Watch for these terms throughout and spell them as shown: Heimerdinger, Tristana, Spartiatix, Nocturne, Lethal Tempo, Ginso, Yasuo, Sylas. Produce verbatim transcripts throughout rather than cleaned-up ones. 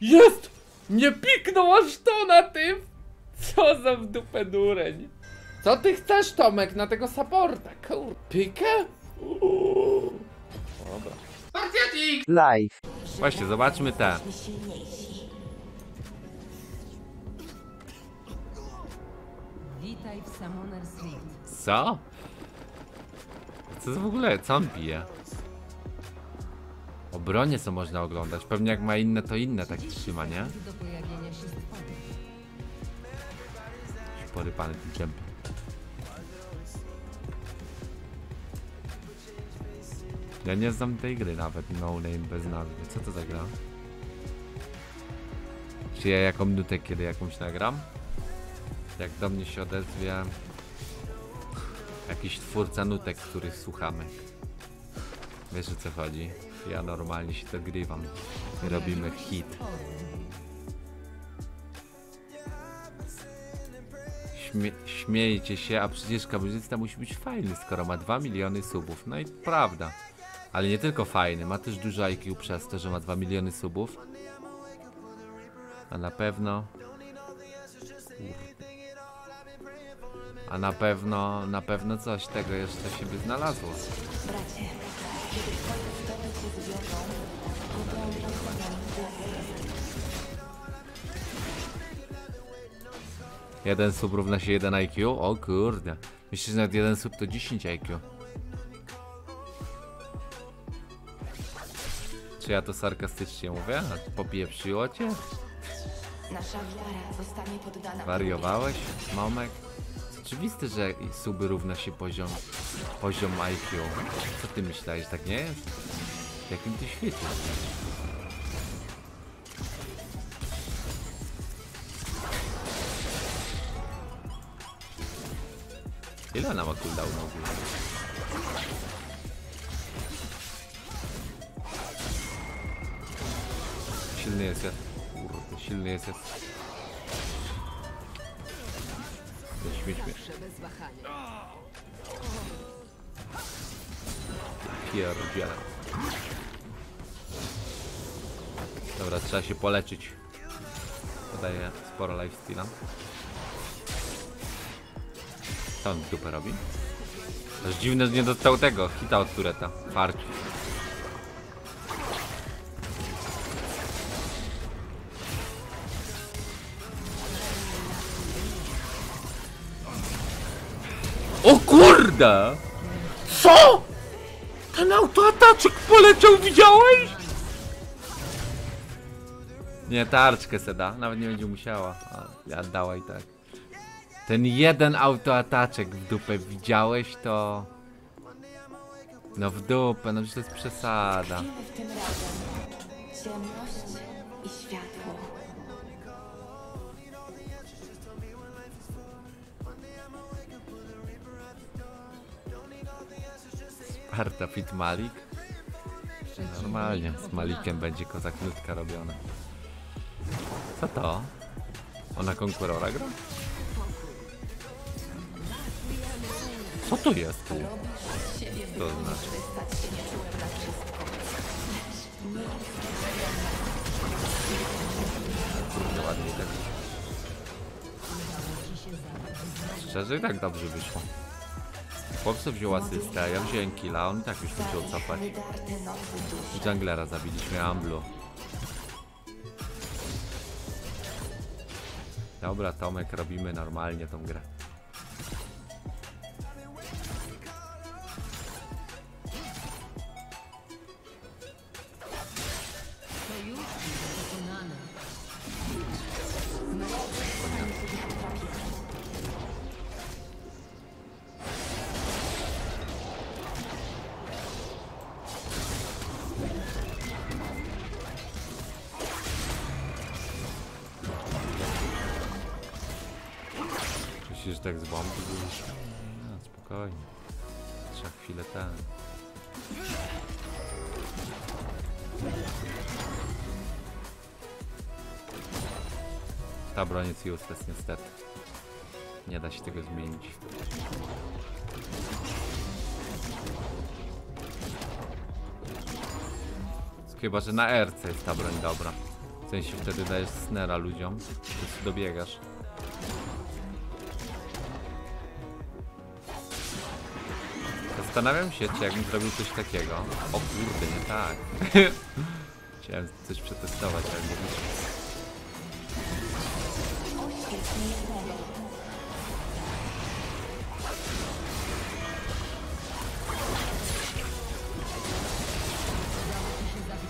Jest! Nie piknął aż to na tym! Co za w dupę dureń! Co ty chcesz, Tomek, na tego supporta? Kur... Pikę? Uuuu. Dobra. Spartiatix! Live. Właśnie, zobaczmy te. Witaj w Summoners League. Co? Co to w ogóle? Co on pije? Obronie co można oglądać. Pewnie jak ma inne, to inne tak trzyma, nie? Porypany tym ciemnym. Ja nie znam tej gry nawet, no name bez nazwy. Co to za gra? Czy ja jaką minutę kiedy jakąś nagram? Jak do mnie się odezwie jakiś twórca nutek, których słuchamy. Wiesz o co chodzi? Ja normalnie się dogrywam. Robimy hit. Śmie śmiejcie się, a przecież kamerzysta musi być fajny, skoro ma dwa miliony subów. No i prawda. Ale nie tylko fajny, ma też dużo I Q przez to, że ma dwa miliony subów. A na pewno... A na pewno, na pewno coś tego jeszcze się by znalazło. Jeden sub równa się jeden I Q? O kurde. Myślę, że nawet jeden sub to dziesięć I Q. Czy ja to sarkastycznie mówię? Popieprzyło cię? Nasza wiara zostanie poddana. Wariowałeś? Momek? Oczywiste, że suby równa się poziom, poziom I Q. Co ty myślałeś, tak nie jest? W jakim ty świecie? Ile ona ma cooldown w ogóle? Silny jest ja. Kurde, silny jest ja. Śmieć mnie. Pierdziele. Dobra, trzeba się poleczyć. Podaję sporo lifesteala. Co on dupę robi? Aż dziwne, że nie dostał tego hita od tureta. Farci. O kurde! Co?! Ten autoataczek poleciał, widziałeś?! Nie, tarczkę se da, nawet nie będzie musiała. A, dała i tak. Ten jeden autoataczek w dupę widziałeś to... No w dupę, no to jest przesada. Ciemność i światło. Sparta fit Malik? Normalnie, z Malikiem będzie kozak nutka robiona. Co to? Ona konkurora gra? Co to jest? To znaczy. Kurde, ładnie tak. Szczerze i tak dobrze wyszło. Chłopca wziął asystę, ja wziąłem killa, on i tak już musiał cofać. Junglera zabiliśmy, Amblu. Dobra, Tomek, robimy normalnie tą grę. Myślisz, że tak z bomby byliś? No, spokojnie. Trzeba chwilę ten. Ta broń jest useless niestety. Nie da się tego zmienić. Chyba, że na R C jest ta broń dobra. W sensie wtedy dajesz snera ludziom, więc dobiegasz. Zastanawiam się, czy jakbym zrobił coś takiego. O kurde, nie tak. Chciałem coś przetestować, ale nie wyszło.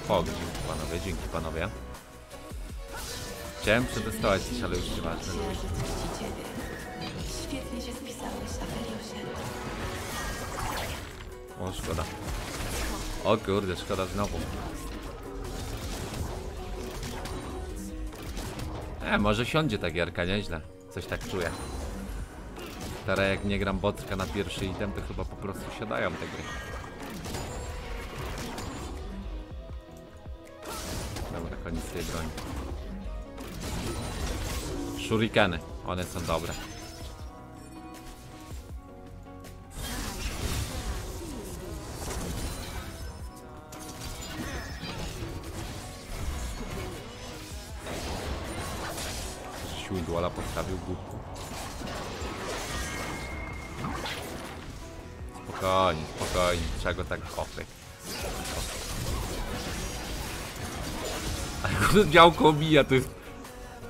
O, dzięki panowie, dzięki panowie. Chciałem przetestować coś, ale już nie ma. Świetnie się spisałeś, Aferiosie. O, szkoda. O kurde, szkoda znowu. E, może siądzie ta gierka, nieźle. Coś tak czuję. Teraz jak nie gram botrka na pierwszy item, to chyba po prostu siadają te gry. Dobra, koniec tej broni. Shurikeny, one są dobre. Widłala postawił głupku. Spokojnie, spokojnie, czego tak kopyk. Ale to działko omija, to jest...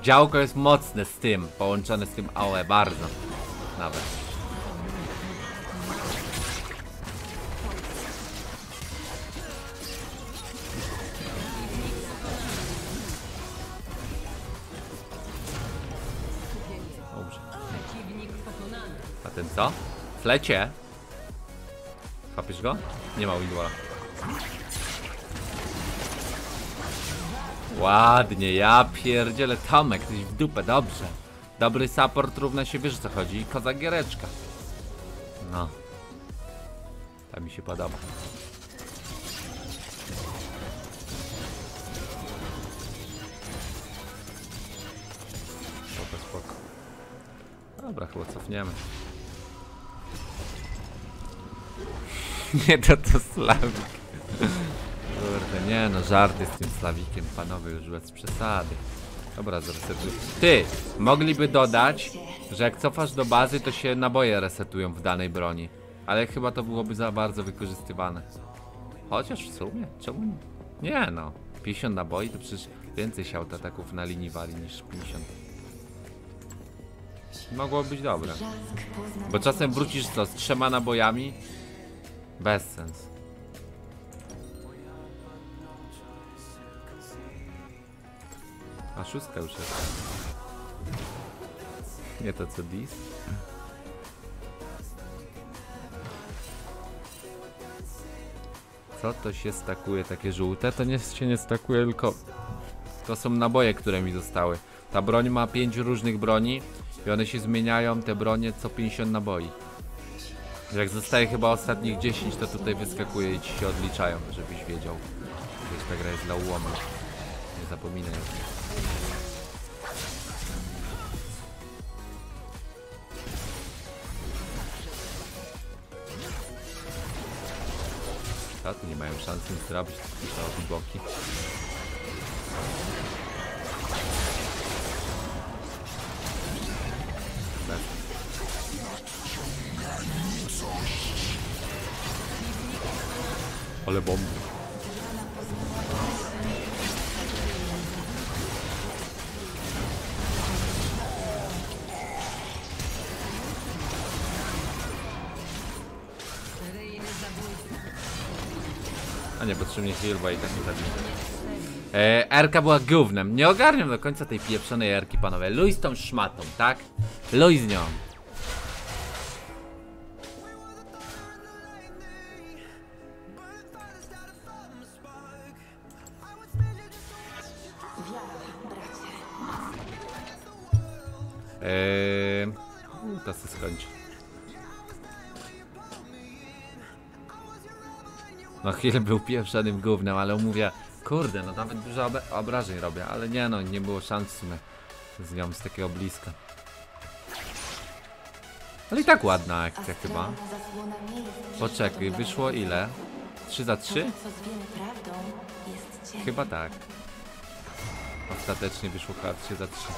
Działko jest mocne z tym, połączone z tym A O E, bardzo. Nawet. Co? Flecie? Chapisz go? Nie ma Windwalla. Ładnie, ja pierdzielę. Tomek, tyś w dupę, dobrze. Dobry support równa się, wiesz co chodzi, koza giereczka. No. To mi się podoba. Spoko, spoko. Dobra, chyba cofniemy. Nie, to to Slawik. Kurde, nie no, żarty z tym Slawikiem, panowie, już bez przesady. Dobra, zresetuj. Ty, mogliby dodać, że jak cofasz do bazy, to się naboje resetują w danej broni. Ale chyba to byłoby za bardzo wykorzystywane. Chociaż w sumie, czemu nie? Nie no, pięćdziesiąt naboi to przecież więcej się autoataków na linii wali niż pięćdziesiąt. Mogło być dobre. Bo czasem wrócisz co, z trzema nabojami? Bez sens. A szóstka już jest. Nie to co dis. Co to się stakuje? Takie żółte? To nie się nie stakuje, tylko... To są naboje, które mi zostały. Ta broń ma pięć różnych broni i one się zmieniają, te bronie, co pięćdziesiąt naboi. Jak zostaje chyba ostatnich dziesięć, to tutaj wyskakuje i ci się odliczają, żebyś wiedział. Wiesz, ta gra jest dla ułomów. Nie zapominaj. A tu nie mają szans nic zrobić, to boki. Ale bomby. A nie, potrzebnie healba i tak nie zabiję. E, Erka była gównem. Nie ogarniam do końca tej pieprzonej Erki, panowie. Luj z tą szmatą, tak? Luj z nią. Eee, to się skończy. No chwilę był pieprzonym gównem, ale mówię, kurde, no nawet dużo obrażeń robię, ale nie no, nie było szans z nią z takiego bliska. Ale i tak ładna akcja chyba. Poczekaj, wyszło ile? trzy za trzy? Chyba tak. Ostatecznie wyszło karcie za trzy.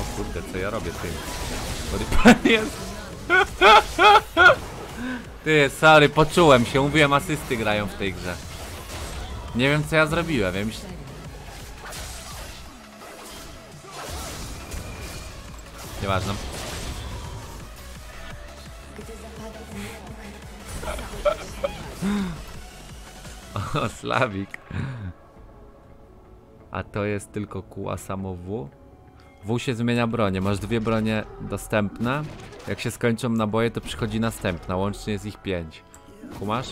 O kurde, co ja robię z tym? Ty, sorry, poczułem się, mówiłem, asysty grają w tej grze. Nie wiem, co ja zrobiłem, ja myśl... Nieważne. O, Slawik. A to jest tylko kóła samo W. W się zmienia bronie, masz dwie bronie dostępne. Jak się skończą naboje, to przychodzi następna, łącznie jest ich pięć. Kumasz?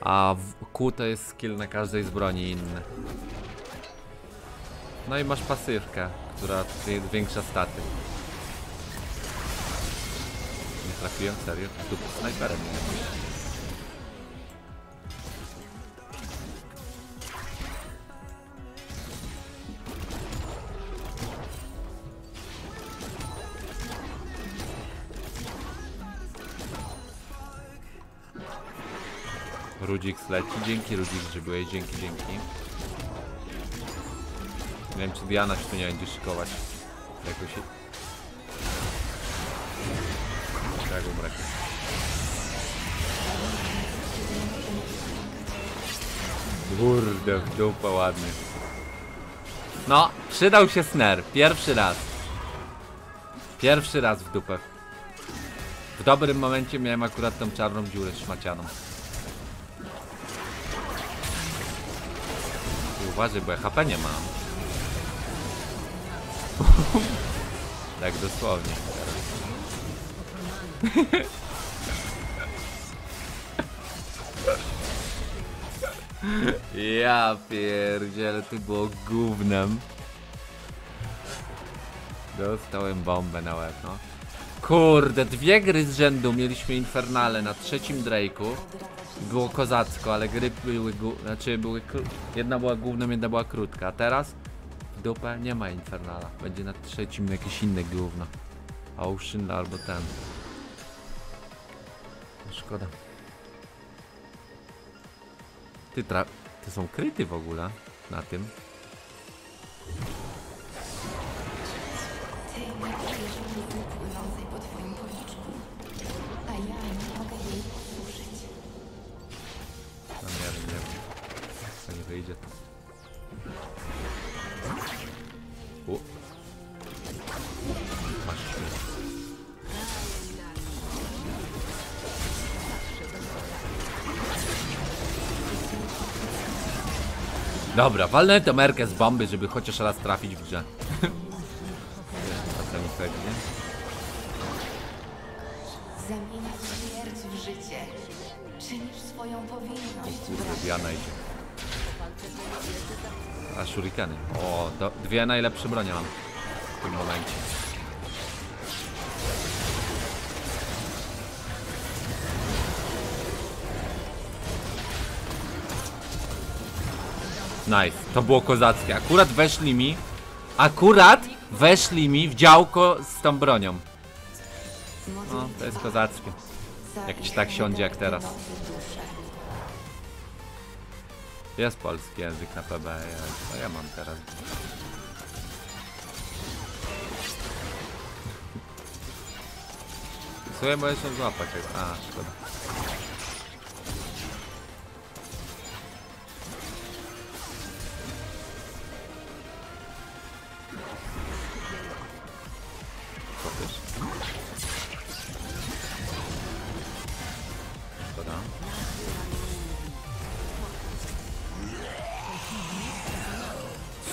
A w Q to jest skill na każdej z broni inny. No i masz pasywkę, która zwiększa staty. Nie trafiłem, serio? Tu snajperem nie wiem. Rudzik leci, dzięki Rudzik, że byłeś, dzięki, dzięki. Nie wiem, czy Diana się tu nie będzie szykować. Jakoś... Tak, umrę. Kurde, w dupa ładnie. No, przydał się snare, pierwszy raz. Pierwszy raz w dupę. W dobrym momencie miałem akurat tą czarną dziurę szmacianą. Uważaj, bo ja H P nie mam. Tak dosłownie. Ja pierdzielę, to było gównem. Dostałem bombę na łeb, no. Kurde, dwie gry z rzędu mieliśmy infernale na trzecim Drake'u. Było kozacko, ale gry były, znaczy były, jedna była główną, jedna była krótka, a teraz w dupę nie ma infernala, będzie na trzecim jakieś inne gówno. Ocean albo ten. Szkoda. Ty tra... To są kryty w ogóle na tym. Idzie to. U. Masz. Dobra, walnę tę merkę z bomby, żeby chociaż raz trafić w grze. Zamieniać śmierć w życie. Czynisz swoją powinność. Diana idzie. A shurikeny. O, do, dwie najlepsze bronie mam w tym momencie. Nice, to było kozackie. Akurat weszli mi, akurat weszli mi w działko z tą bronią. No, to jest kozackie. Jak ci tak siądzie jak teraz. Jest polski język na P B, a ja mam teraz. Słuchaj, bo jeszcze złapać. A, szkoda. Szkoda.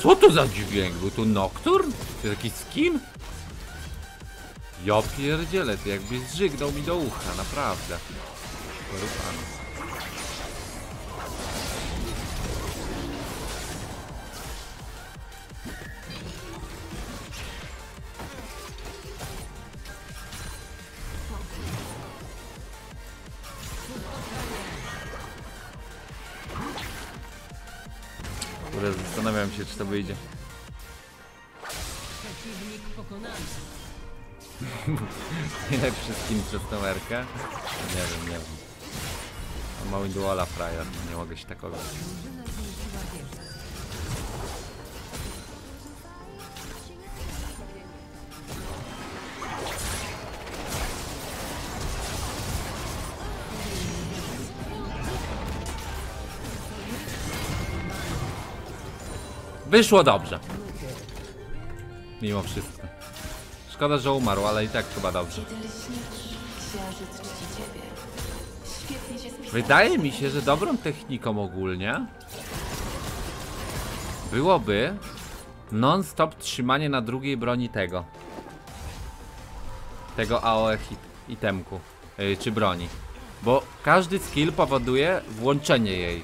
Co to za dźwięk? Był tu Nocturne? To jest jakiś skin? Ja pierdzielę, to jakby zżygnął mi do ucha, naprawdę. Porupany. Zastanawiam się, czy to wyjdzie. Przeciwnik pokonany. Tyle wszystkim przez towerkę? Nie wiem, nie wiem. Mały duala frajer, nie mogę się tak oglądać. Wyszło dobrze. Mimo wszystko. Szkoda, że umarł, ale i tak chyba dobrze. Wydaje mi się, że dobrą techniką ogólnie byłoby non-stop trzymanie na drugiej broni tego. Tego A O E hit, itemku, yy, czy broni. Bo każdy skill powoduje włączenie jej.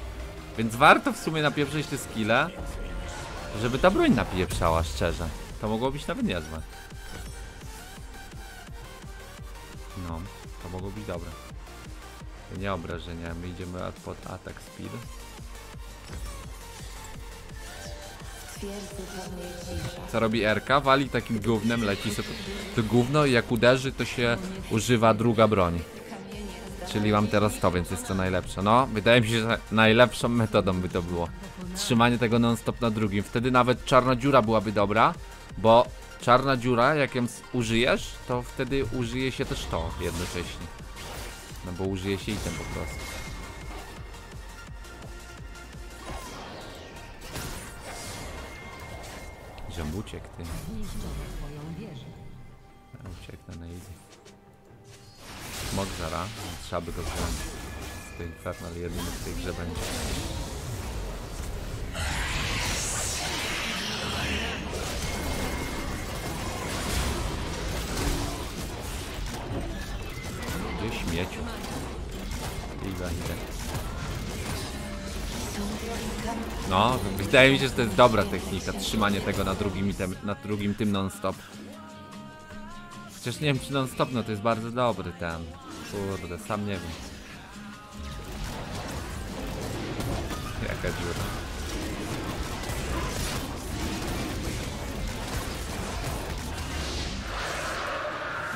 Więc warto w sumie napieprzyć te skille, żeby ta broń napieprzała, szczerze. To mogło być nawet niezłe. No, to mogło być dobre. Nie obrażenia, my idziemy pod atak speed. Co robi R K? Wali takim gównem, leci sobie to gówno i jak uderzy, to się używa druga broń. Czyli mam teraz to, więc jest to najlepsze. No, wydaje mi się, że najlepszą metodą by to było. Trzymanie tego non-stop na drugim. Wtedy nawet czarna dziura byłaby dobra, bo czarna dziura, jak ją użyjesz, to wtedy użyje się też to jednocześnie. No bo użyje się item po prostu. Żem uciekł, ty. Ja ucieknę na easy. Smok zara. Trzeba by go wziąć. To infernal jedyny w tej grze będzie. Śmieciu. Iga, iga. No, wydaje mi się, że to jest dobra technika, trzymanie tego na drugim, tem, na drugim tym non-stop. Chociaż nie wiem, czy non-stop, no to jest bardzo dobry ten. Kurde, sam nie wiem. Jaka dziura.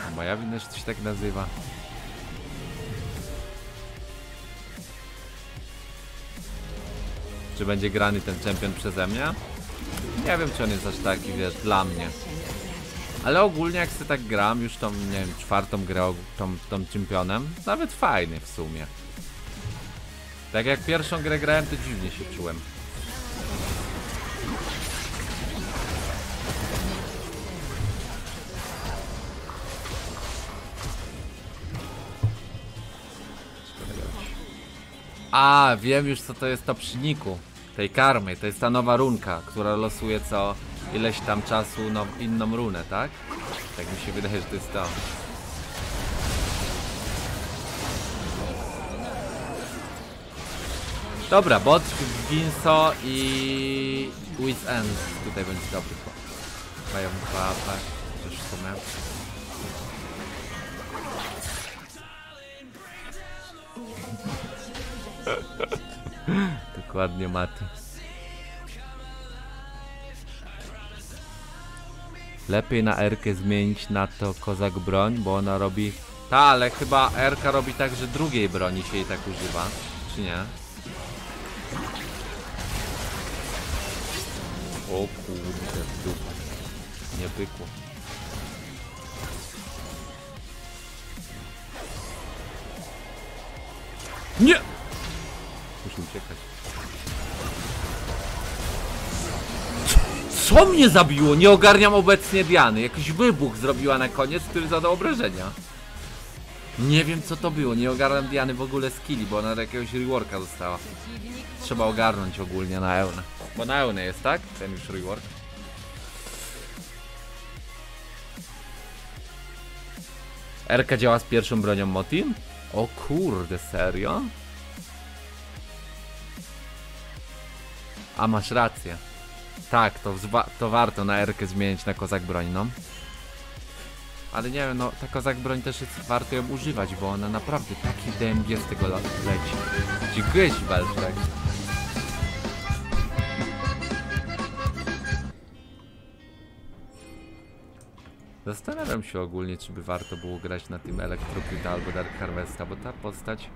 No, moja wina, że to się tak nazywa. Czy będzie grany ten champion przeze mnie? Nie wiem, czy on jest aż taki, wiesz, dla mnie. Ale ogólnie jak sobie tak gram, już tą, nie wiem, czwartą grę tą, tą championem, nawet fajny w sumie. Tak jak pierwszą grę grałem, to dziwnie się czułem. A, wiem już, co to jest to przy niku tej karmy, to jest ta nowa runka, która losuje co ileś tam czasu no, inną runę, tak? Tak mi się wydaje, że to jest to. Dobra, bot, Ginso i Wiz End tutaj będzie dobry. Mają dwa ataki, też w sumie. Dokładnie, Maty. Lepiej na R-kę zmienić na to kozak broń, bo ona robi... Ta, ale chyba R-ka robi tak, że drugiej broni się jej tak używa, czy nie? O kurde, dupa. Nie pykło. Nie! Muszę uciekać. Co, co mnie zabiło? Nie ogarniam obecnie Diany. Jakiś wybuch zrobiła na koniec, który zadał obrażenia. Nie wiem, co to było. Nie ogarniam Diany w ogóle skilli, bo ona do jakiegoś reworka została. Trzeba ogarnąć ogólnie na Eunę. Bo na Eunę jest, tak? Ten już rework. R K działa z pierwszą bronią Motin? O kurde, serio? A masz rację. Tak, to, to warto na R-kę zmienić na kozak broń, no. Ale nie wiem, no ta kozak broń też jest warto ją używać, bo ona naprawdę taki D M G z tego leci. Dziękuję ci, Belfrek. Zastanawiam się ogólnie, czy by warto było grać na tym Elektropiuta albo Dark Harvesta, bo ta postać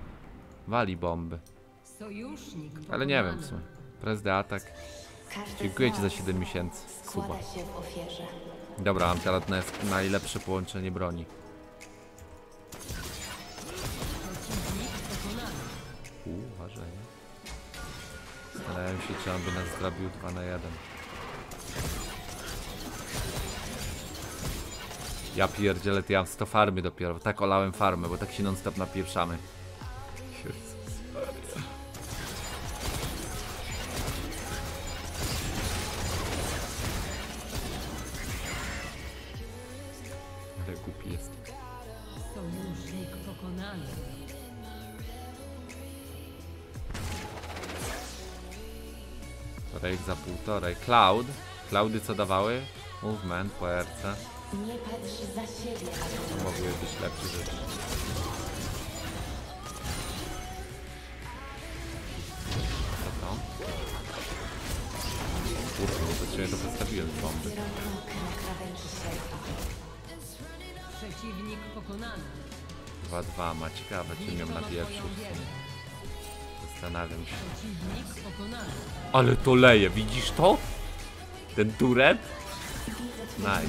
wali bomby. Ale nie wiem w sumie. Press the attack. Dziękuję ci za siedem miesięcy. Suba. Dobra, mam teraz najlepsze połączenie broni. Uważaj. Starałem się, czy on by nas zrobił dwa na jeden. Ja pierdzielę, to ja mam sto farmy dopiero. Tak olałem farmę, bo tak się non stop napieprzamy. Ale głupi jest. Sojusznik pokonany. Torek za półtorej. Cloud. Cloudy co dawały? Movement, P R C. Nie patrz za siebie, ale... To mogły być lepsze rzeczy. Co to? Kurde, bo to ciebie to postawiłem z bomby. Przeciwnik pokonany. dwa dwa ma, ciekawe, czy miał na pierwszy. Zastanawiam się. Ale to leje, widzisz to? Ten turet? Nice.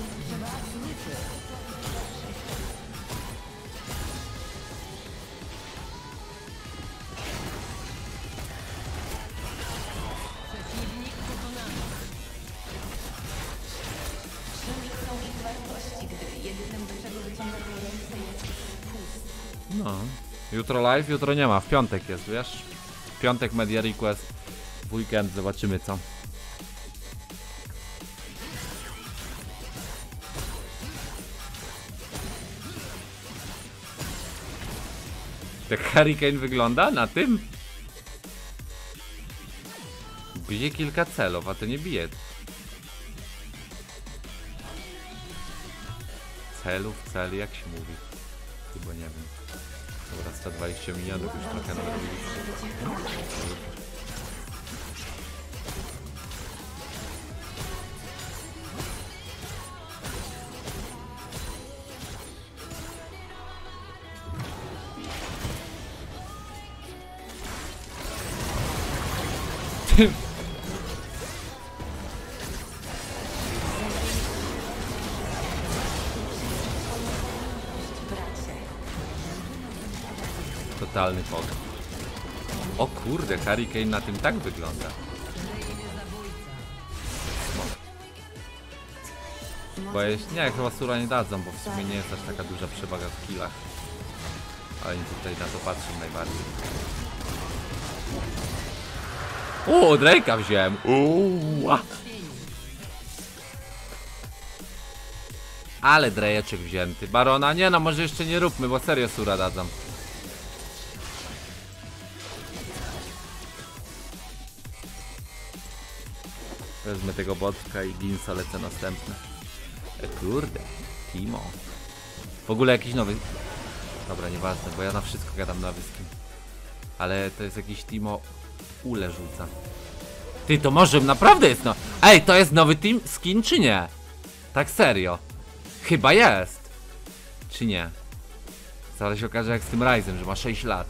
No, jutro live, jutro nie ma, w piątek jest, wiesz? W piątek media request, w weekend zobaczymy co. Jak Hurricane wygląda na tym? Bije kilka celów, a to nie bije. Celów, celi, jak się mówi? Chyba nie wiem. Dobra, sto dwadzieścia milionów już trochę narobiliście. Totalny fog. O kurde, Hurricane na tym tak wygląda. Bo jeśli nie, chyba sura nie dadzą, bo w sumie nie jest aż taka duża przewaga w killach. Ale tutaj na to patrzą najbardziej. O, Drake'a wziąłem. Uuu. Ale drejeczek wzięty. Barona, nie no, może jeszcze nie róbmy, bo serio sura dadzą. Wezmę tego botka i Ginsa, lecę następne. E, kurde, Timo. W ogóle jakiś nowy... Dobra, nieważne, bo ja na wszystko gadam na wyskim. Ale to jest jakiś Timo... Ule rzuca. Ty, to może naprawdę jest no... Ej, to jest nowy team skin czy nie? Tak serio. Chyba jest. Czy nie? Zaraz się okaże jak z tym Ryzem, że ma sześć lat.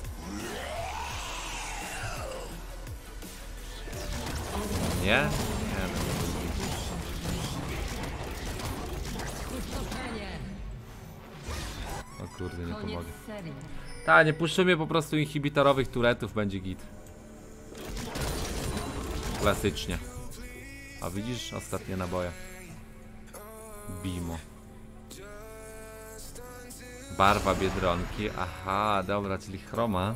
Nie? O kurde, nie pomogę. Ta, nie puszczymy po prostu inhibitorowych turetów, będzie git. Klasycznie. A widzisz? Ostatnie naboje. Bimo. Barwa Biedronki. Aha, dobra, czyli chroma.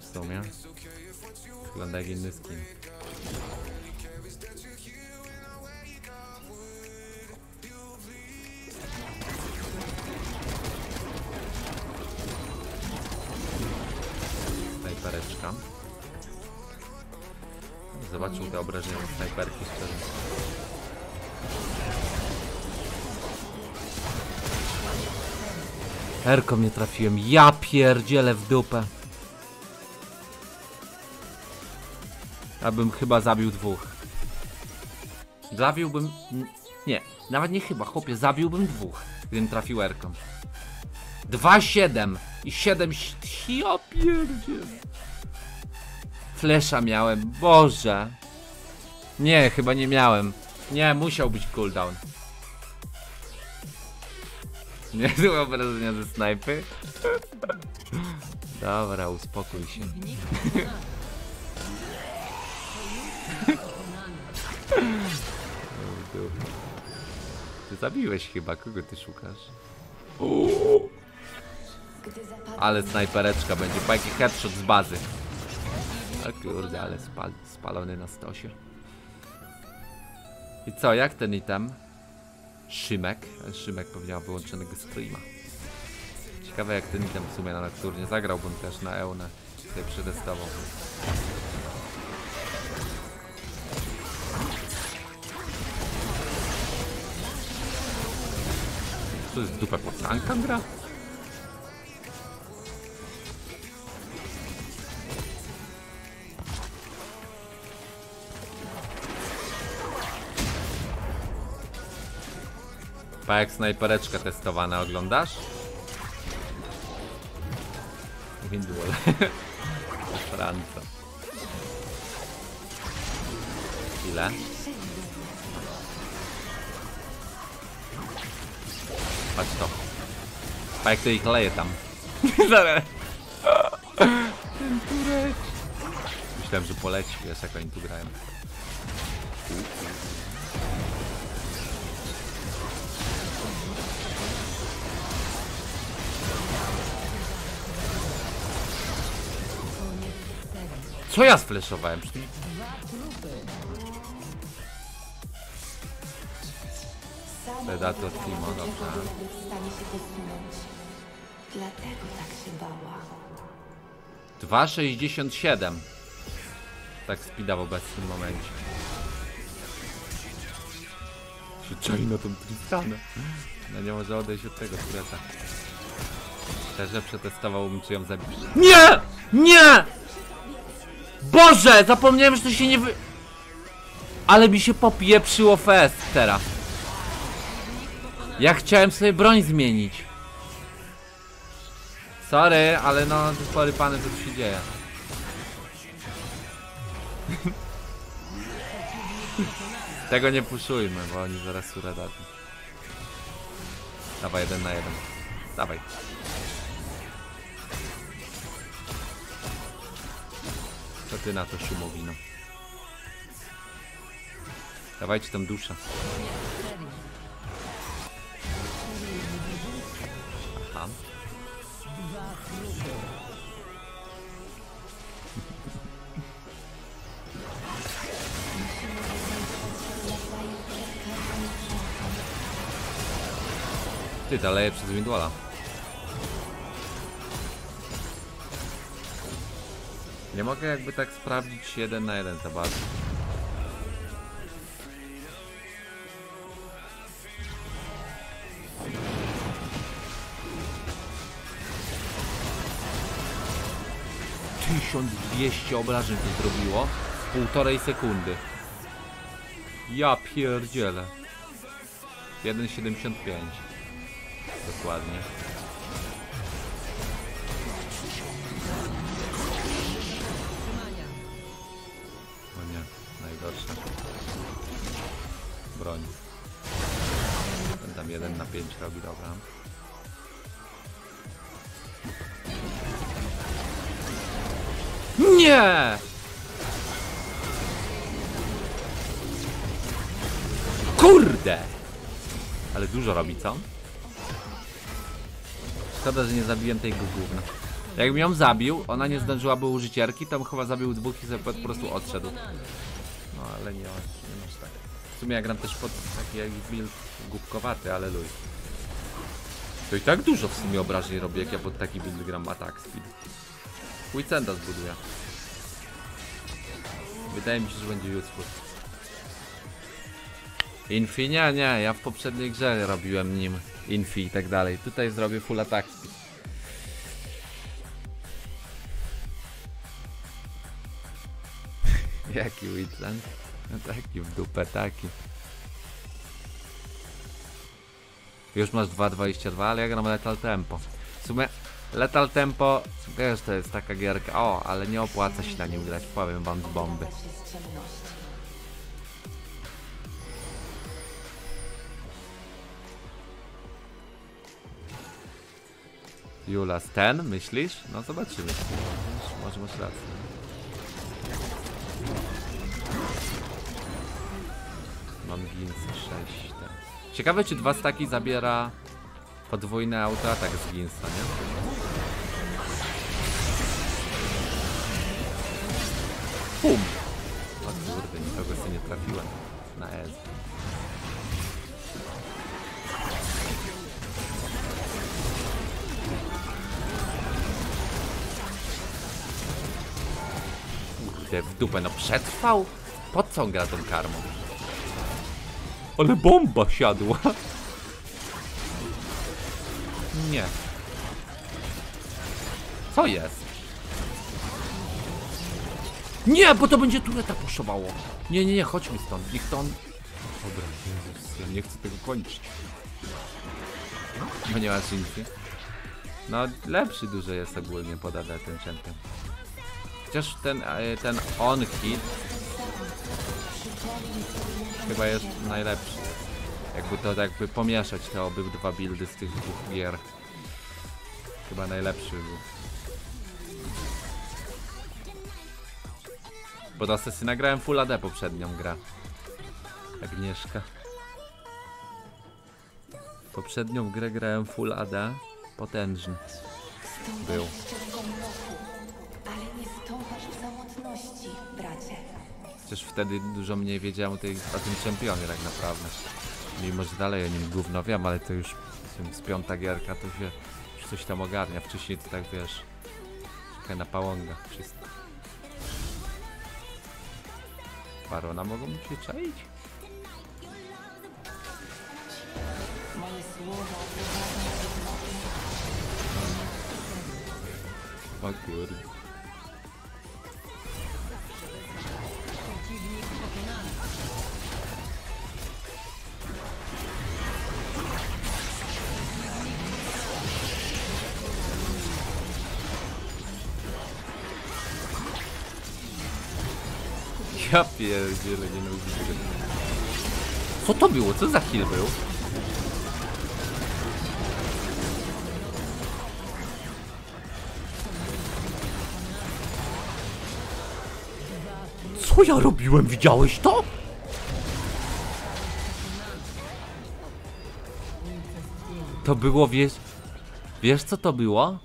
W sumie. Wygląda jak inny skin. Snajpereczka. Zobaczył te obrażenia snajperki, szczerze. Erko mnie trafiłem. Ja pierdzielę w dupę. Ja bym chyba zabił dwóch. Zabiłbym... Nie, nawet nie chyba, chłopie, zabiłbym dwóch, gdybym trafił erką. Dwa siedem i siedem. Ja pierdzie. Flesza miałem, Boże. Nie, chyba nie miałem. Nie, musiał być cooldown. Nie było wrażenia ze snajpy. Dobra, uspokój się. Ty zabiłeś chyba, kogo ty szukasz? Uuu. Ale snajpereczka będzie, po jaki headshot z bazy. A kurde, ale spal, spalony na stosie. I co, jak ten item? Szymek, Szymek pewnie ma wyłączonego streama. Ciekawe jak ten item w sumie na nocturnie, zagrałbym też na Eunę, tutaj przetestował. Co jest dupę pod tankiem gra? Pa jak snajpereczka testowana, oglądasz? Windwall. Franca. Ile? Patrz to. Pa jak to ich leje tam. Ten turek. Myślałem, że poleci, wiesz jak oni tu grają. Co ja sfleszowałem? Predator Timo, dobra. dwa sześćdziesiąt siedem. Tak spida w obecnym momencie. Przyczaj na tą Tristanę. No nie może odejść od tego tureta. Szczerze przetestowałbym, czy ją zabić. Nie! Nie! Boże! Zapomniałem, że to się nie wy... Ale mi się popieprzyło fest teraz. Ja chciałem sobie broń zmienić. Sorry, ale no, sorry panie, co tu się dzieje. Tego nie puszujmy, bo oni zaraz surę dadzą. Dawaj, jeden na jeden. Dawaj. Co ty na to, Szumowino? Dawajcie tam duszę. Aha. Ty, ta leje przez Windwalla. Nie mogę jakby tak sprawdzić jeden na jeden za bardzo. tysiąc dwieście obrażeń to zrobiło w półtorej sekundy. Ja pierdzielę. jeden siedemdziesiąt pięć. Dokładnie. Broń. Ten tam jeden na pięć robi, dobra. Nie! Kurde! Ale dużo robi, co? Szkoda, że nie zabiłem tej gówna. Jakbym ją zabił, ona nie zdążyłaby użyć jarki, to bym chyba zabił dwóch i sobie po prostu odszedł. No ale nie, nie masz tak. W sumie ja gram też pod taki jak build głupkowaty, ale luj. To i tak dużo w sumie obrażeń robię, jak ja pod taki build gram attack speed. Weekenda zbuduję. Wydaje mi się, że będzie useful. Infinia? Nie, ja w poprzedniej grze robiłem nim infi i tak dalej. Tutaj zrobię full attack speed. Jaki Witland? No taki w dupę, taki. Już masz dwa dwadzieścia dwa, ale ja gram Lethal Tempo. W sumie Lethal Tempo, wiesz, to jest taka gierka, o, ale nie opłaca się na nim grać, powiem wam z bomby. Julas, ten, myślisz? No zobaczymy. Może masz rację. Mam ginsy sześć. Ten. Ciekawe, czy dwa staki zabiera podwójny autoatak z ginsa, nie? Pum! O kurde, nikogo sobie nie trafiłem. Na S. W dupę, no przetrwał? Po co on gra tą karmą? Ale bomba siadła! Nie. Co jest? Nie, bo to będzie tureta poszowało. Nie, nie, nie, chodźmy stąd, niech to on... Dobra, Jezus, ja nie chcę tego kończyć. No nie ma szynki. No, lepszy dużo jest ogólnie podawia ten champion. Chociaż ten, ten on hit chyba jest najlepszy. Jakby to jakby pomieszać te obydwa buildy z tych dwóch gier. Chyba najlepszy był. Bo do sesji nagrałem Full A D poprzednią grę. Agnieszka. Poprzednią grę grałem Full A D. Potężny był. Przecież wtedy dużo mniej wiedziałem o, tej, o tym czempionie tak naprawdę. Mimo, że dalej o nim gówno wiem, ale to już z piąta gierka to się już coś tam ogarnia. Wcześniej to tak wiesz, czekaj na pałągach wszystko. Barona mogą się czaić? O kurde. Ja pierdzielę, nie mogę tego. Co to było? Co za heal był? Co ja robiłem? Widziałeś to? To było, wiesz... Wiesz co to było?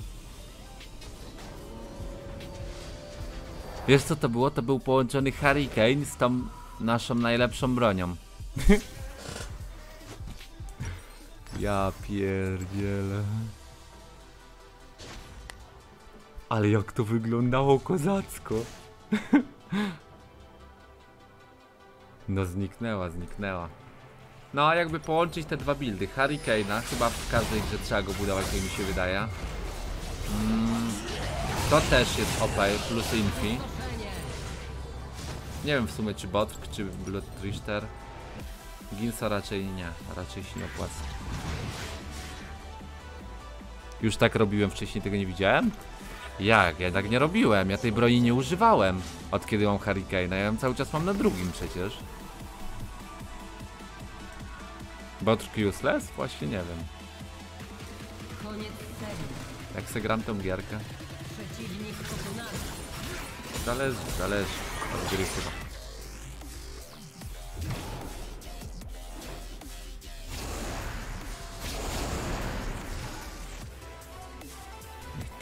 Wiesz co to było? To był połączony Hurricane z tą naszą najlepszą bronią. Ja pierdzielę. Ale jak to wyglądało kozacko. No zniknęła, zniknęła. No a jakby połączyć te dwa buildy. Hurricane'a, chyba w każdej grze trzeba go budować, jak mi się wydaje. Mm, to też jest O P, plus Infi. Nie wiem w sumie czy Botk, czy Blood Trister. Ginsa raczej nie, raczej się nie opłaca. Już tak robiłem wcześniej, tego nie widziałem? Jak? Ja tak nie robiłem, ja tej broni nie używałem. Od kiedy mam Hurricane'a, ja ją cały czas mam na drugim przecież. Botk useless? Właśnie nie wiem. Jak se gram tą gierkę? Zależy, zależy.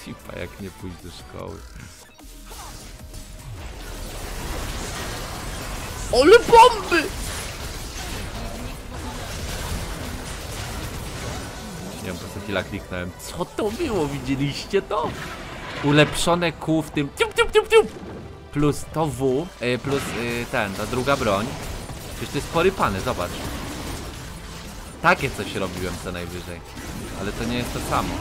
Tipa, jak nie pójść do szkoły. Ale bomby! Nie wiem, po prostu chwila kliknąłem. Co to było? Widzieliście to? Ulepszone kół w tym tiup, tiup, tiup, tiup. Plus to W, yy, plus yy, ten, ta druga broń. Przecież to jest porypane, zobacz. Takie coś robiłem co najwyżej. Ale to nie jest to samo.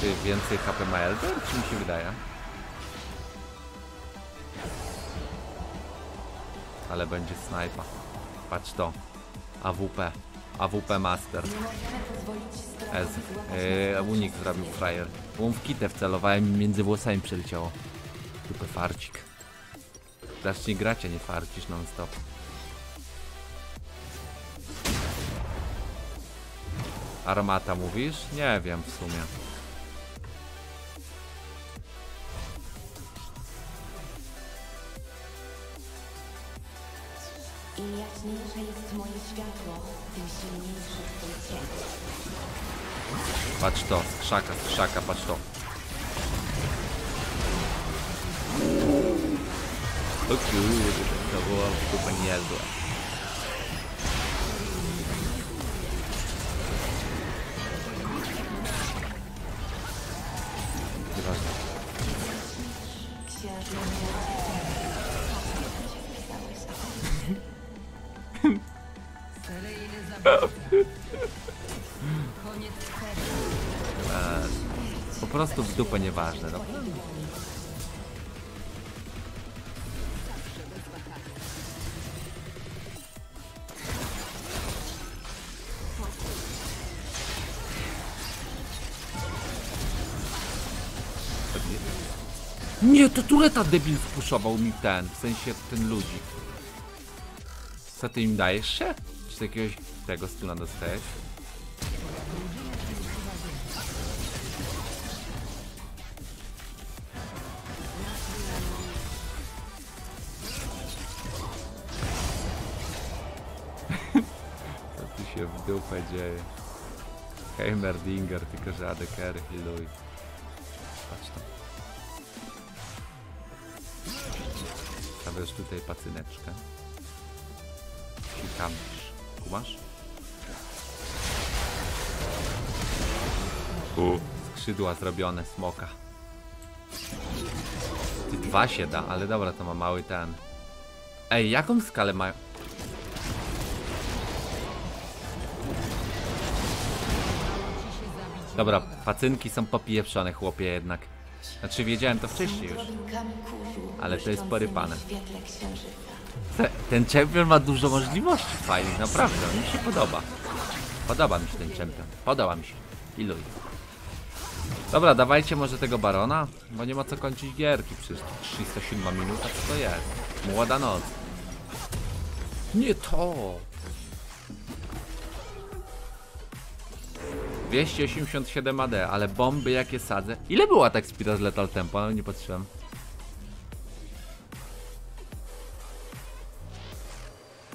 Czy więcej H P ma Elder? Czy mi się wydaje? Ale będzie snajpa. Patrz to. A W P. A W P Master. Ez. Yy, unik zrobił frajer. Bo w kitę wcelowałem i między włosami przeleciało. Tylko farcik. Zacznij grać, a nie farcisz non stop. Armata mówisz? Nie wiem w sumie. Im jaśniejsze jest moje światło, tym silniejszy twój cień. Patrz to, z krzaka, z krzaka, patrz to. O kurde, to było chyba niezłe. Nieważne. Po prostu w dupę nieważne, no. Nie, to tureta debil wpuszował mi ten, w sensie ten ludzik. Co ty im dajesz się? Czy z jakiegoś tego stuna dostajesz? Co tu się w dupę dzieje? Heimerdinger, tylko że A D K R healuj. Patrz tam. Stawiasz tutaj pacyneczkę. Klikamisz. Kumasz? U. Skrzydła zrobione, smoka. Ty dwa się da, ale dobra, to ma mały ten. Ej, jaką skalę mają? Dobra, pacynki są popieprzone, chłopie, jednak. Znaczy wiedziałem to wcześniej już. Ale to jest porypane. Ten champion ma dużo możliwości fajnych, naprawdę, mi się podoba. Podoba mi się ten champion, podoba mi się. Iluj. Dobra, dawajcie może tego barona, bo nie ma co kończyć gierki, przecież trzysta siódma minuta, co to jest? Młoda noc. Nie to! dwieście osiemdziesiąt siedem A D, ale bomby jakie sadzę. Ile było atak speeda z Lethal Tempo? No nie patrzyłem.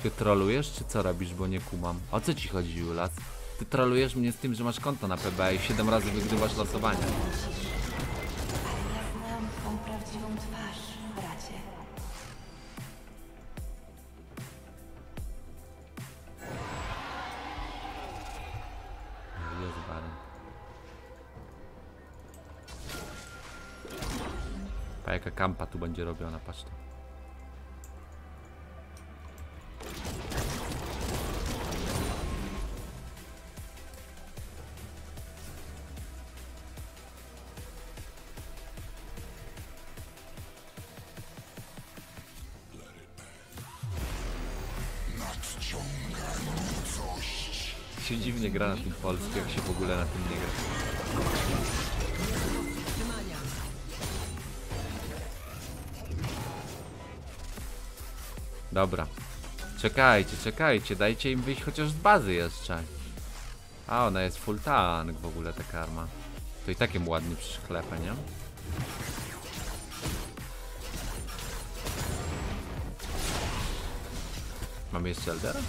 Ty trolujesz czy co robisz, bo nie kumam? O co ci chodzi, Julas? Ty trolujesz mnie z tym, że masz konto na P B A i siedem razy wygrywasz losowanie. Znam twą prawdziwą twarz, bracie. A jaka kampa tu będzie robiona, patrz to. Się dziwnie gra na tym polskim, jak się w ogóle na tym nie gra. Dobra, czekajcie, czekajcie, dajcie im wyjść chociaż z bazy jeszcze. A ona jest full tank w ogóle ta karma. To i takim ładnie przyszklepa, nie? Mamy jeszcze Eldera?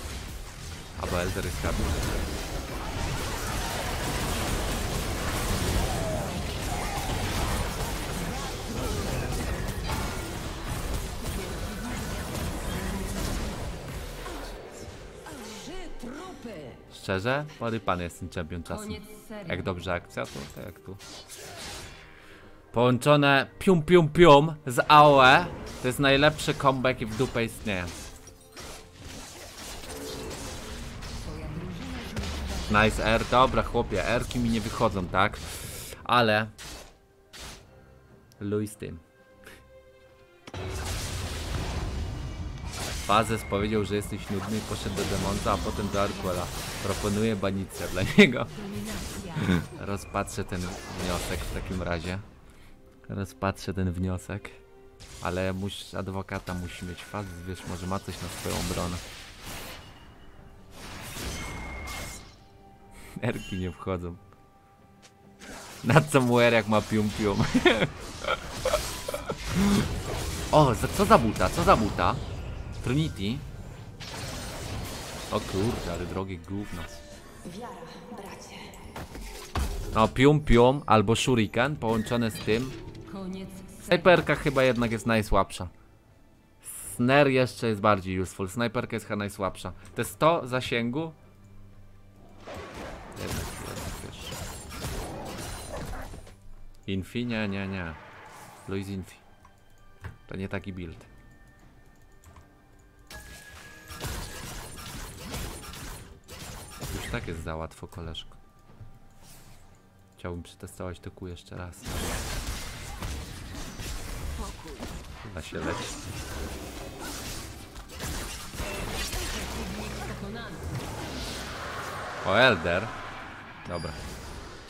A bo Elder jest kabel. Szczerze, porypany jest ten champion czasem. Jak dobrze akcja, to tak jak tu. Połączone pium pium pium z A O E to jest najlepszy kombo, jaki w dupę istnieje. Nice R, dobra chłopie, R-ki mi nie wychodzą, tak? Ale luj z tym. Fazes powiedział, że jesteś nudny i poszedł do Demonta, a potem do Arquela. Proponuję banicę dla niego. Rozpatrzę ten wniosek w takim razie. Rozpatrzę ten wniosek. Ale muś, adwokata musi mieć fazę, wiesz, może ma coś na swoją obronę. Erki nie wchodzą. Na co mu er, jak ma pium pium? O, co za buta, co za buta? Trinity. O kurde, ale drogie gówno. No, pium pium albo shuriken połączone z tym. Snajperka chyba jednak jest najsłabsza. Snare jeszcze jest bardziej useful. Snajperka jest chyba najsłabsza. Te sto zasięgu. Infi? Nie, nie, nie. Luis Infi. To nie taki build. Już tak jest za łatwo, koleżko. Chciałbym przetestować to kół jeszcze raz. Da się lecieć. O, Elder. Dobra.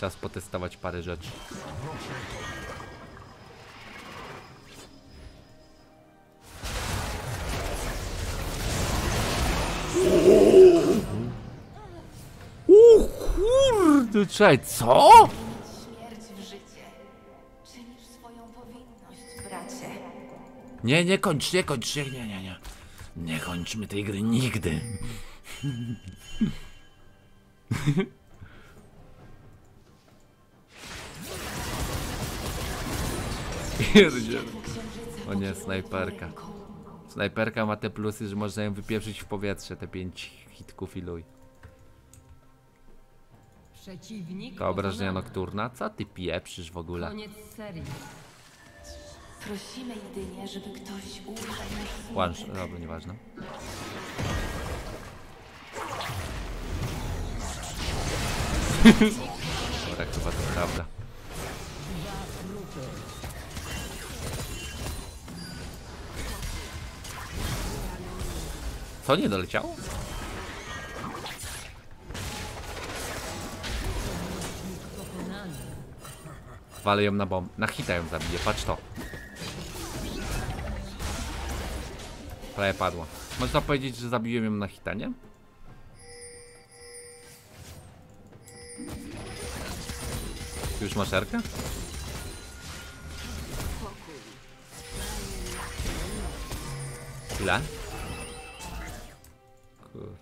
Czas potestować parę rzeczy. O kurde, czekaj, co? Nie, nie kończ, nie kończ, nie, nie, nie, nie. Nie kończmy tej gry nigdy. O nie, snajperka. Snajperka ma te plusy, że można ją wypieprzyć w powietrze. Te pięć hitków i luj. To obrażenia nokturna? Co ty pieprzysz w ogóle? Prosimy jedynie, żeby ktoś użył. One shot, dobra, nieważne. Dobra, chyba to prawda. Co, nie doleciało? Walę ją na bomb. Na hita ją zabiję, patrz to. Prawie padła. Można powiedzieć, że zabiłem ją na hita, nie? Już masz erkę? Ile? Kurde.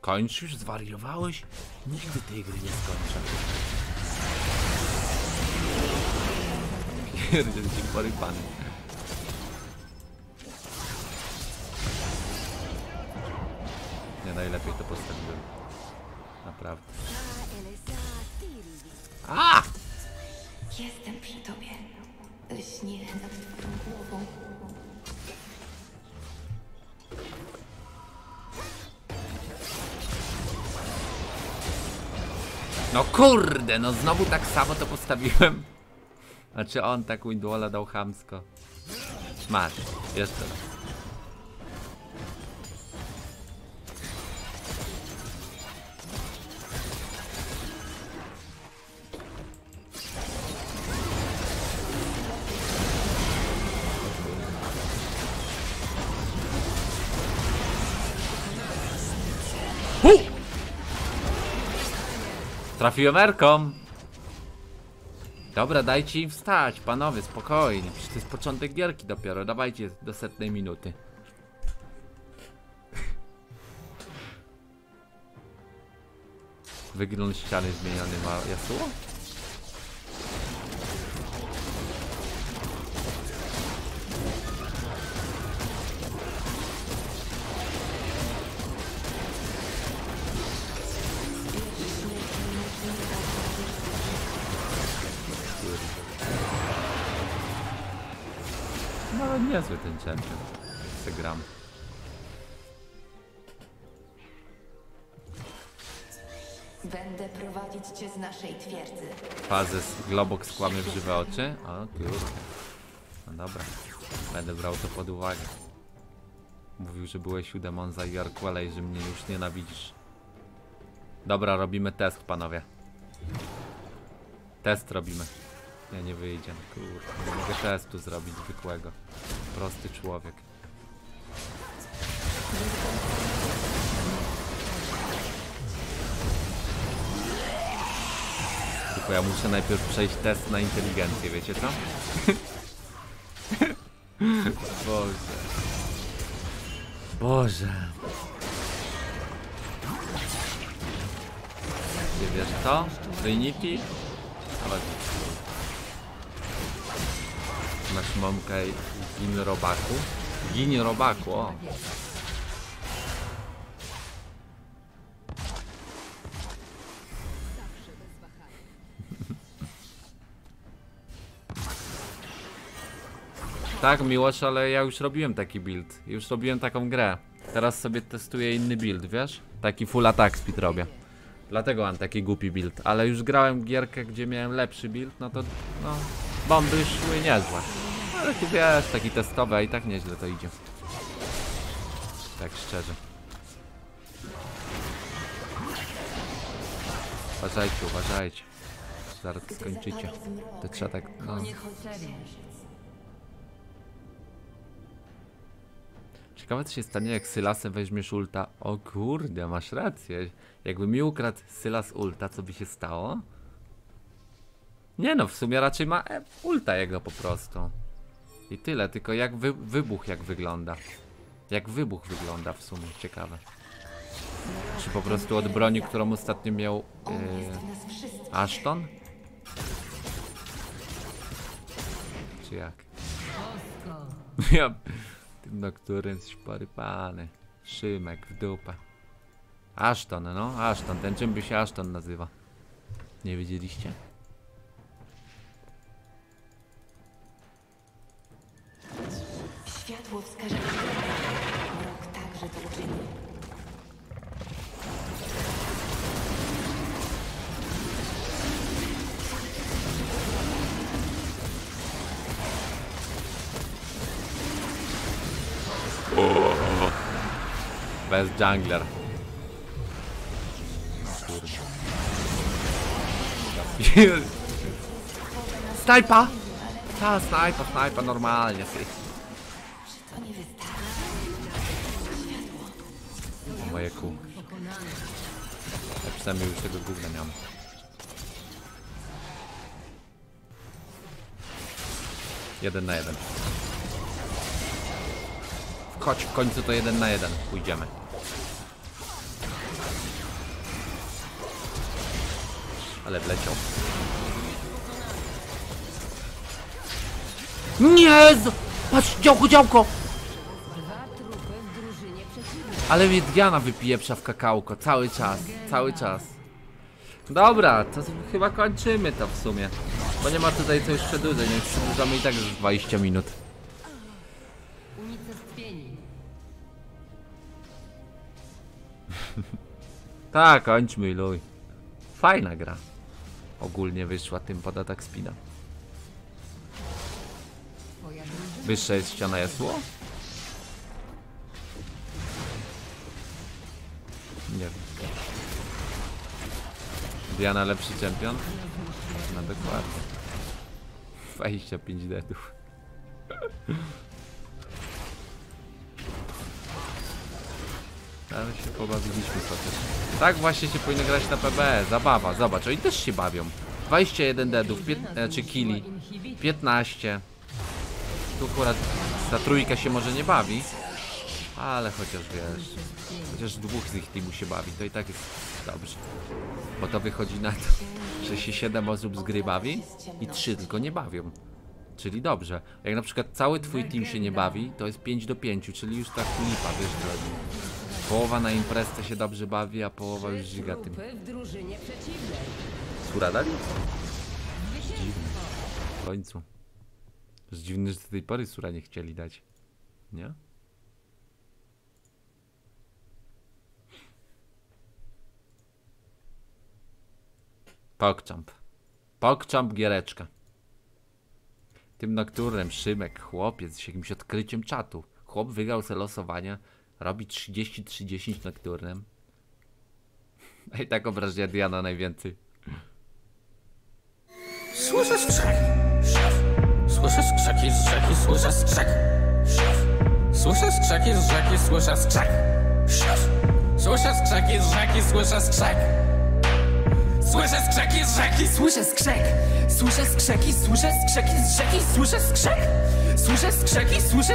Kończysz? Zwariowałeś? Nigdy tej gry nie skończę. Pierdziel ci porypany. Nie, najlepiej to postawiłem. Naprawdę. A! Jestem przy tobie. Lśnię nad twoją głową. No kurde, no znowu tak samo to postawiłem. Znaczy on tak Windwalla dał chamsko. Masz, jeszcze raz. Trafiłem erką. Dobra, dajcie im wstać, panowie, spokojnie. Przecież to jest początek gierki dopiero. Dawajcie do setnej minuty. Wygląd ściany zmieniony ma Yasuo? No niezły ten champion, se gram. Będę prowadzić cię z naszej twierdzy. Fazes, Globok skłamie w żywe oczy? O kurde. No dobra, będę brał to pod uwagę. Mówił, że byłeś u Demonza i Arquela i że mnie już nienawidzisz. Dobra, robimy test, panowie. Test robimy. Ja nie wyjdzie. Kurwa, nie mogę testu zrobić zwykłego. Prosty człowiek. Tylko ja muszę najpierw przejść test na inteligencję, wiecie co? Boże. Boże. Gdzie wiesz co? Trinity? Ale... Masz mąkę i gin robaku. Gin robaku, o. Tak, Miłosz, ale ja już robiłem taki build. Już robiłem taką grę. Teraz sobie testuję inny build, wiesz? Taki full attack speed robię. Dlatego mam taki głupi build. Ale już grałem gierkę, gdzie miałem lepszy build, no to... no... bomby szły niezłe. Ale ty wiesz, taki testowy, a i tak nieźle to idzie. Tak szczerze. Uważajcie, uważajcie. Zaraz skończycie. To trzeba tak... no. Ciekawe co się stanie jak Sylasem weźmiesz ulta. O kurde, masz rację. Jakby mi ukradł Sylas ulta, co by się stało? Nie no, w sumie raczej ma e, ulta jego po prostu. I tyle, tylko jak wy, wybuch jak wygląda. Jak wybuch wygląda w sumie, ciekawe. Czy po prostu od broni, którą ostatnio miał e, Ashton? Czy jak? Ja... No którymś porypany Szymek w dupę. Ashton, no Ashton, ten czym by się Ashton nazywa? Nie wiedzieliście? Światło wskaże rok także to uczyni. Bez jungler. Snajpa! Ta snajpa, snajpa normalnie. O moje kół. Ja przynajmniej już tego gówna miałem. Jeden na jeden. Chodź w końcu to jeden na jeden. Pójdziemy. Ale wleciał. Nie! Patrz, działko, działko! Ale mnie Diana wypieprza w kakałko. Cały czas, cały czas. Dobra, to chyba kończymy to w sumie. Bo nie ma tutaj co już przedłużać. Nie przedłużamy i tak już dwadzieścia minut. Tak, kończmy luj. Fajna gra. Ogólnie wyszła tym pod atak spina. Wyższa jest ściana jasło? Nie wiem. Diana lepszy czempion? No dokładnie. dwadzieścia pięć deadów. Ale się pobawiliśmy chociaż. Tak właśnie się powinno grać na P B E. Zabawa, zobacz, oni też się bawią. dwadzieścia jeden deadów, czy killi. piętnaście. Tu akurat ta trójka się może nie bawi. Ale chociaż wiesz. Chociaż dwóch z ich teamu się bawi, to i tak jest dobrze. Bo to wychodzi na to, że się siedem osób z gry bawi i trzy tylko nie bawią. Czyli dobrze. Jak na przykład cały twój team się nie bawi, to jest pięć do pięciu, czyli już tak lipa, wiesz drogi. Połowa na imprezce się dobrze bawi, a połowa już żyga tym. Sura dali? Dziwne. W końcu. Jest dziwne, że do tej pory sura nie chcieli dać. Nie? Pogchamp. Pogchamp giereczka. Tym nocturnem Szymek, chłopiec z jakimś odkryciem czatu. Chłop wygrał se losowania. Robi trzydzieści trzydzieści na turnem. I tak obrażenia Diana najwięcej. Słyszę skrzek. Słyszę skrzeki z rzeki, słyszę skrzek. Słyszę skrzeki z rzeki, słyszę skrzek. Słyszę skrzeki z rzeki, słyszę skrzek. Słyszę skrzeki z rzeki, słyszę skrzek. Słyszę skrzeki, słyszę skrzeki z rzeki, słyszę skrzek. Słyszę skrzeki, słyszę